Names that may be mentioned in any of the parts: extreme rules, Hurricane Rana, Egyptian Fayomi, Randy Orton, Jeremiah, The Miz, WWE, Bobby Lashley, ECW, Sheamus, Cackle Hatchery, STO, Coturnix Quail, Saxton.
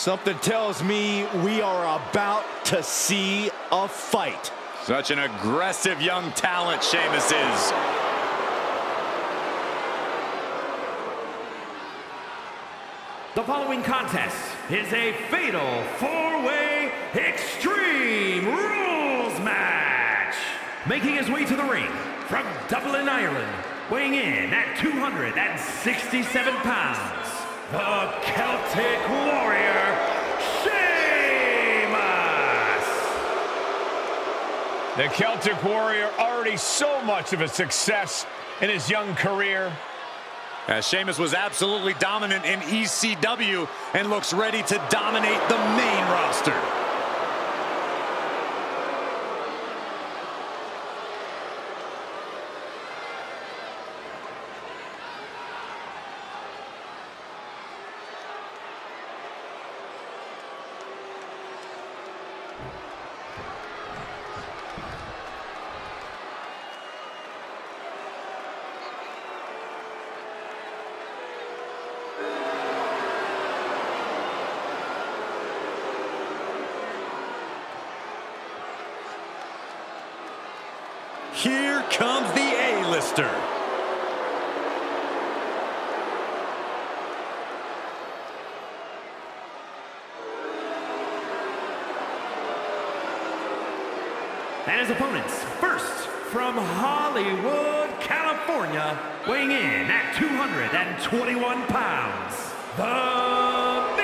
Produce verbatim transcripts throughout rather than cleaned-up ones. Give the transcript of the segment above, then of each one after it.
Something tells me we are about to see a fight. Such an aggressive young talent Sheamus is. The following contest is a fatal four-way extreme rules match. Making his way to the ring from Dublin, Ireland, weighing in at two hundred sixty-seven pounds, the Celtic Warrior, Sheamus! The Celtic Warrior, already so much of a success in his young career. As Sheamus was absolutely dominant in E C W and looks ready to dominate the main roster. Here comes the A-lister. And his opponents, first from Hollywood, California, weighing in at two hundred twenty-one pounds, The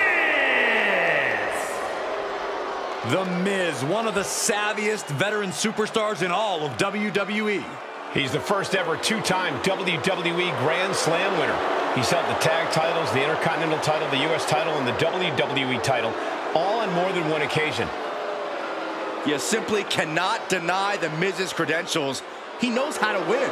Miz! The Miz, one of the savviest veteran superstars in all of W W E. He's the first ever two-time W W E Grand Slam winner. He's held the tag titles, the Intercontinental title, the U S title, and the W W E title, all on more than one occasion. You simply cannot deny The Miz's credentials. He knows how to win.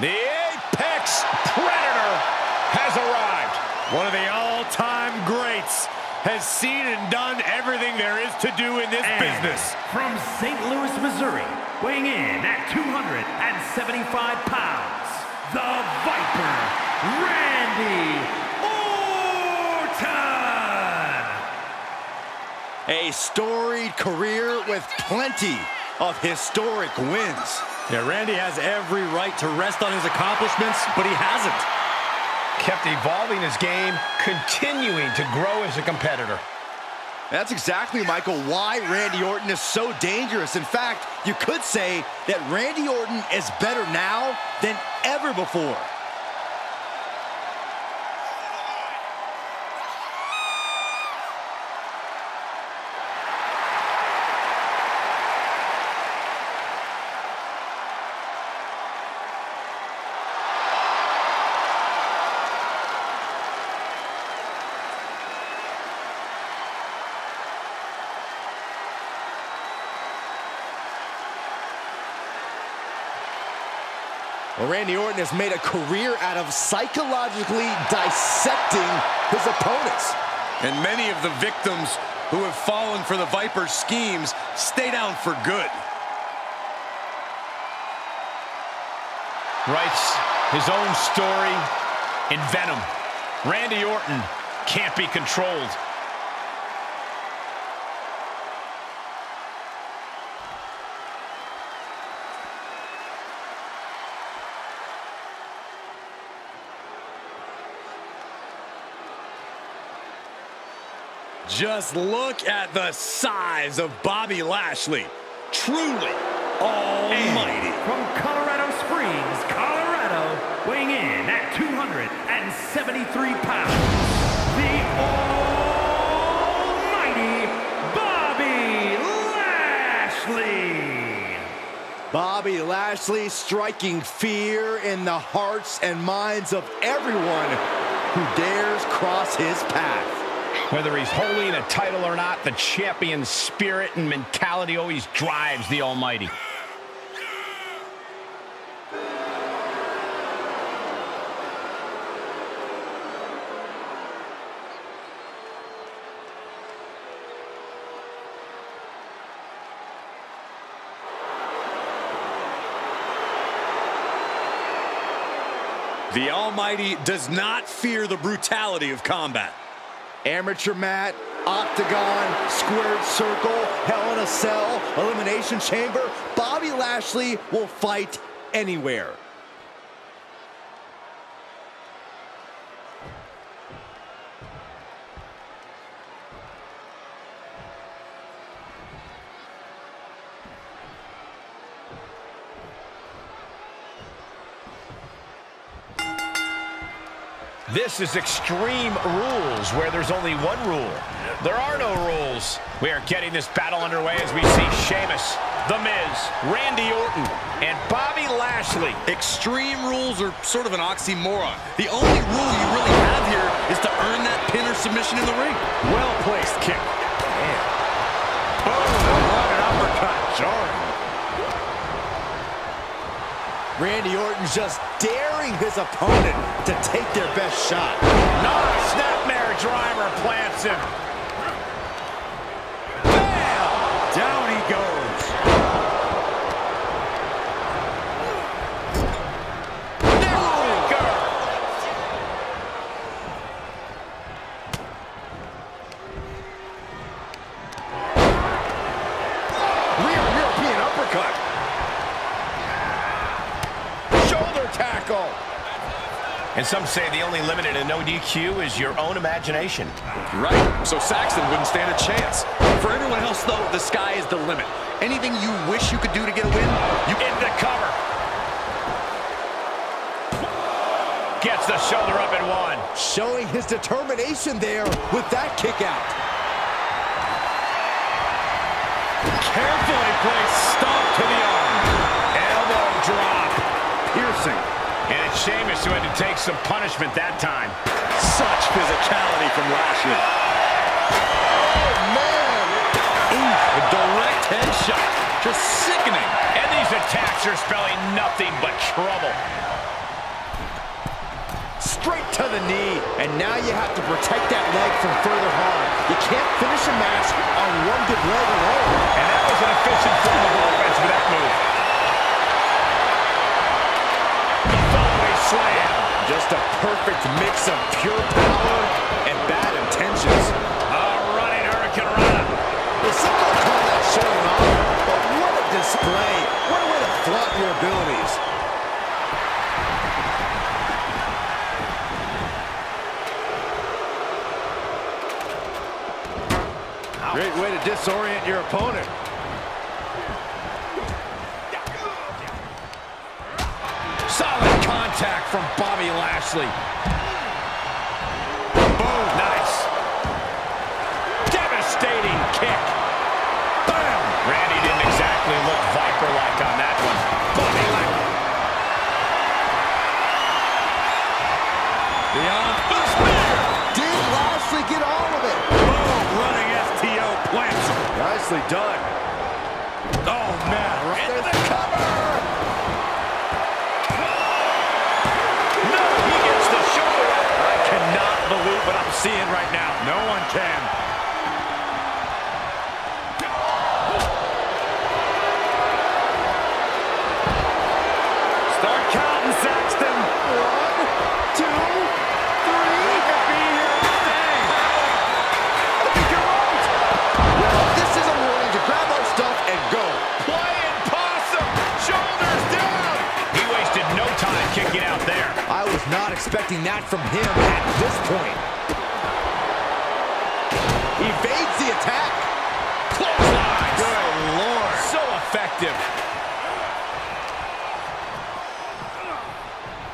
The Apex Predator has arrived. One of the all-time greats has seen and done everything there is to do in this and business. From Saint Louis, Missouri, weighing in at two hundred seventy-five pounds, the Viper, Randy Orton. A storied career with plenty of historic wins. Yeah, Randy has every right to rest on his accomplishments, but he hasn't. Kept evolving his game, continuing to grow as a competitor. That's exactly, Michael, why Randy Orton is so dangerous. In fact, you could say that Randy Orton is better now than ever before. Well, Randy Orton has made a career out of psychologically dissecting his opponents. And many of the victims who have fallen for the Viper's schemes stay down for good. Writes his own story in Venom. Randy Orton can't be controlled. Just look at the size of Bobby Lashley. Truly almighty. From Colorado Springs, Colorado, weighing in at two hundred seventy-three pounds, the almighty Bobby Lashley. Bobby Lashley striking fear in the hearts and minds of everyone who dares cross his path. Whether he's holding a title or not, the champion spirit and mentality always drives the Almighty. The Almighty does not fear the brutality of combat. Amateur mat, octagon, squared circle, hell in a cell, elimination chamber. Bobby Lashley will fight anywhere. This is Extreme Rules, where there's only one rule. There are no rules. We are getting this battle underway as we see Sheamus, The Miz, Randy Orton, and Bobby Lashley. Extreme Rules are sort of an oxymoron. The only rule you really have here is to earn that pin or submission in the ring. Well-placed kick. Damn. Boom! What an uppercut. Jarring. Randy Orton just daring his opponent to take their best shot. Not a snapmare driver plants him. Bam! Down he goes. There we go. Rear European uppercut. Tackle. And some say the only limit in a no D Q is your own imagination. Right, so Saxton wouldn't stand a chance. For everyone else, though, the sky is the limit. Anything you wish you could do to get a win, you get the cover. Gets the shoulder up and one. Showing his determination there with that kick out. Carefully placed stomp to the arm. Elbow drop. Piercing. And it's Sheamus who had to take some punishment that time. Such physicality from Lashley. Oh, man. Oof, a direct headshot. Just sickening. And these attacks are spelling nothing but trouble. Straight to the knee. And now you have to protect that leg from further harm. You can't finish a match on one good leg alone. And that was an efficient form of offense with that move. Slam. Just a perfect mix of pure power and bad intentions. All right, Hurricane Rana. Well, some will call that showing off, but what a display. What a way to flaunt your abilities. Ow. Great way to disorient your opponent. Solid contact from Bobby Lashley. Boom, nice. Devastating kick. Bam! Randy didn't exactly look Viper-like on that one. Bobby Lashley. The on-foot spear. Did Lashley get all of it? Boom, running S T O plants. Nicely done. Oh, man. Right into the cover. Loop, but I'm seeing right now. No one can. Start counting, Saxton. One, two, three. We could be here all day. You're right. Well, this is a warning to grab our stuff and go. Playing possum. Shoulders down. He wasted no time kicking out there. I was not expecting that from him at this point. Evades the attack. Close line. Good Lord. So effective.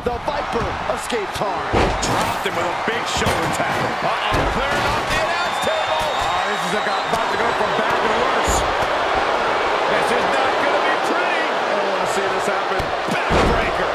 The Viper escaped hard. Dropped him with a big shoulder tackle. Uh-oh. Cleared off the announce table. Oh, this is about to go from bad to worse. This is not going to be pretty. I don't want to see this happen. Backbreaker.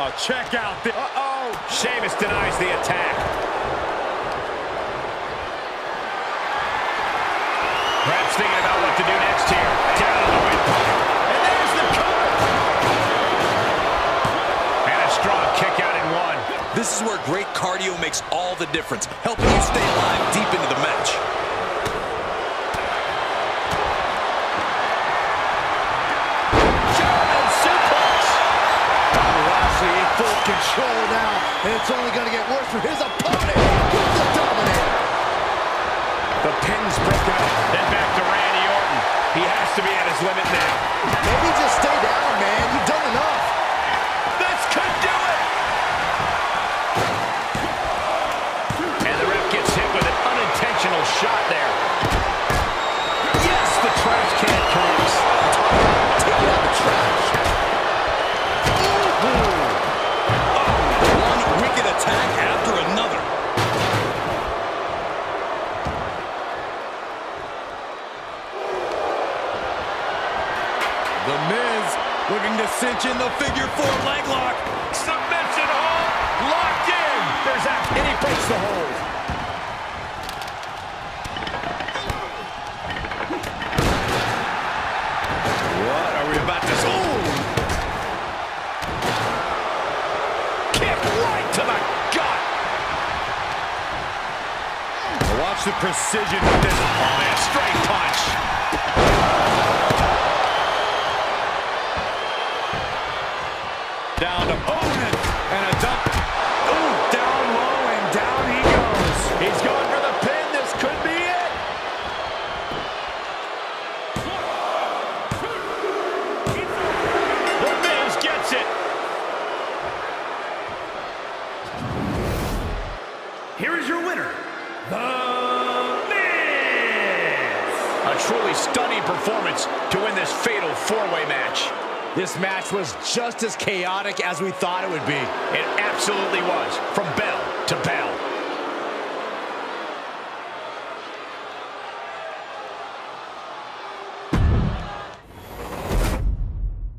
Oh, check out the... Uh-oh! Sheamus denies the attack. thinking about what to do next here. Down to the windpipe. And there's the cover. And a strong kick out in one. This is where great cardio makes all the difference, helping you stay alive deep into the match. Control now, and it's only going to get worse for his opponent with the dominator. The pin's broken up, and back to Randy Orton. He has to be at his limit now. Maybe just stay down, man. You've done enough. This could do it. And the ref gets hit with an unintentional shot there. Yes, the trash can comes. Take it out the trash. Attack after another. The Miz looking to cinch in the figure four leg lock. Submission hold. Locked in. There's that. And he breaks the hold. What are we about to see? The precision with this. Oh, man, straight punch. Down to Owen and a dump. Ooh, down low and down he goes. He's going for the pin. This could be it. The Miz gets it. Here is your winner, the A truly stunning performance to win this fatal four-way match. This match was just as chaotic as we thought it would be. It absolutely was, from bell to bell.